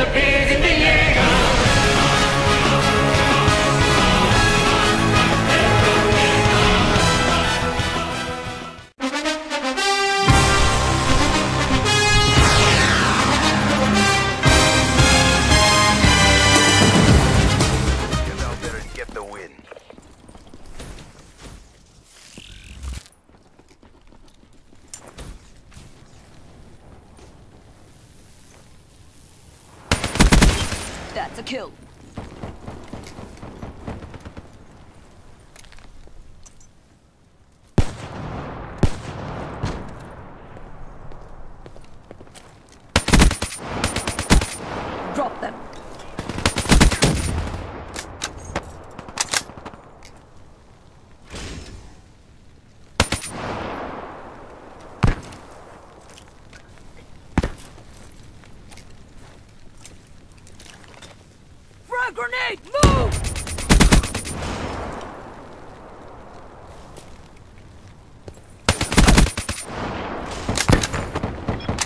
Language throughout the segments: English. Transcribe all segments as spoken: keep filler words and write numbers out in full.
the beers in the air. That's a kill. Drop them. Grenade, move!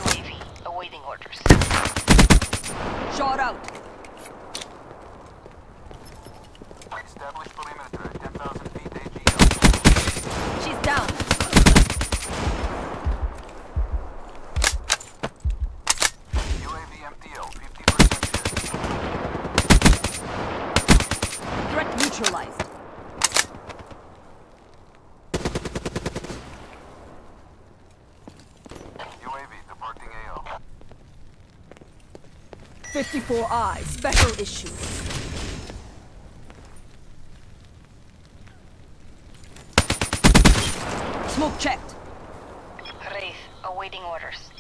U A V, awaiting orders. Shot out. Establish perimeter at ten thousand feet A G L. She's down. U A V M T L, fifty percent hit. Threat neutralized. U A V departing A O. fifty-four I, special issue. Smoke checked. Wraith, awaiting orders.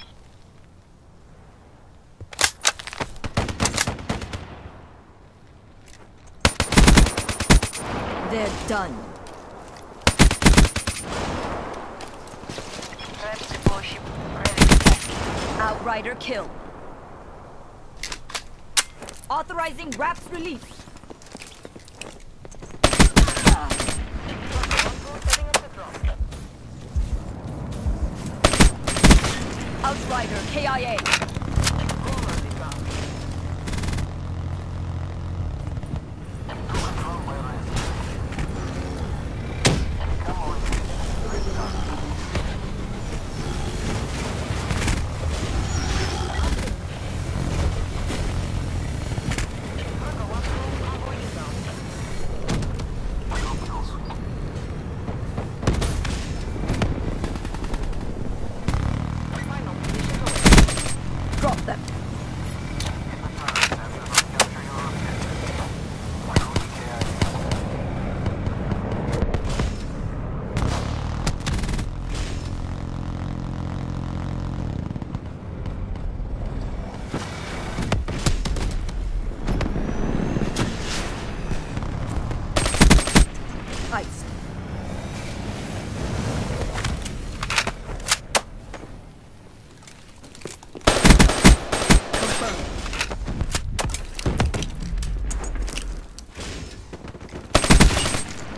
They're done. Outrider kill. Authorizing Raps release. Outrider K I A.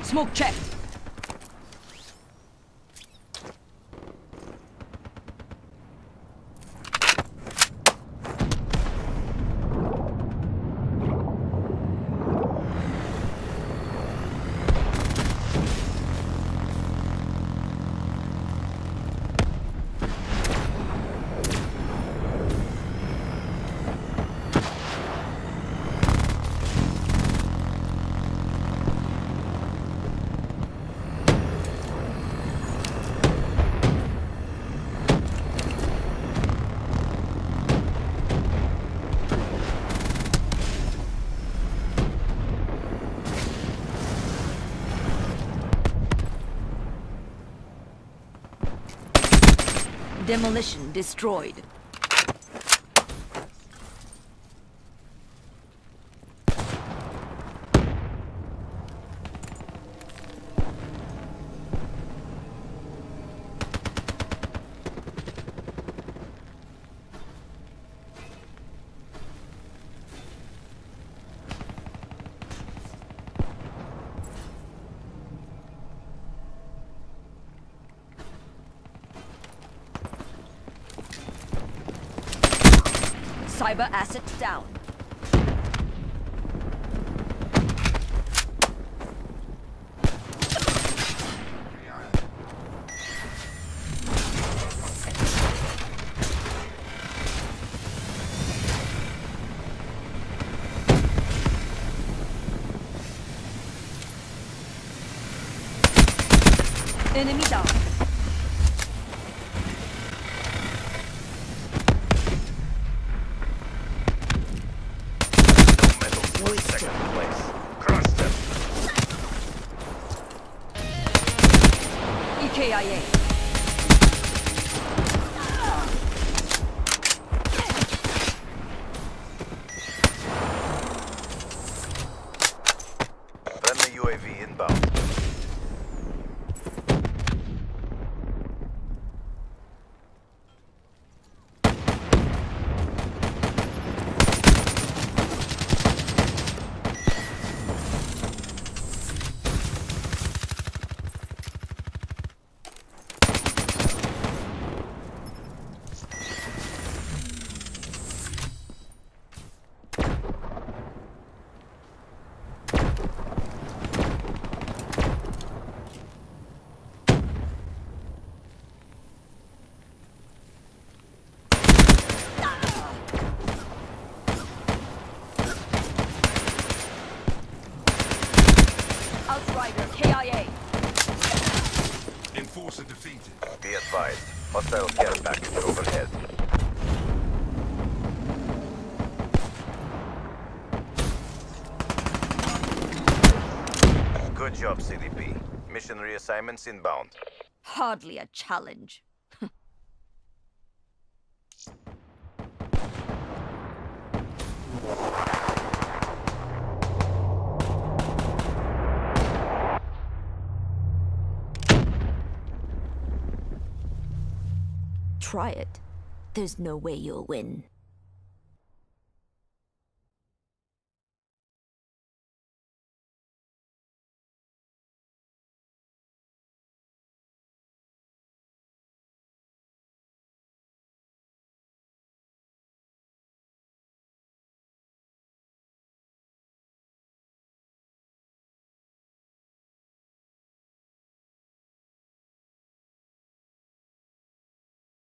Smoke checked. Demolition destroyed. Cyber assets down. Enemy down. Metal second place. Cross them. E K I A. Enforcer defeated. Be advised. Hostile care package overhead. Good job, C D P. Mission reassignments inbound. Hardly a challenge. Try it. There's no way you'll win.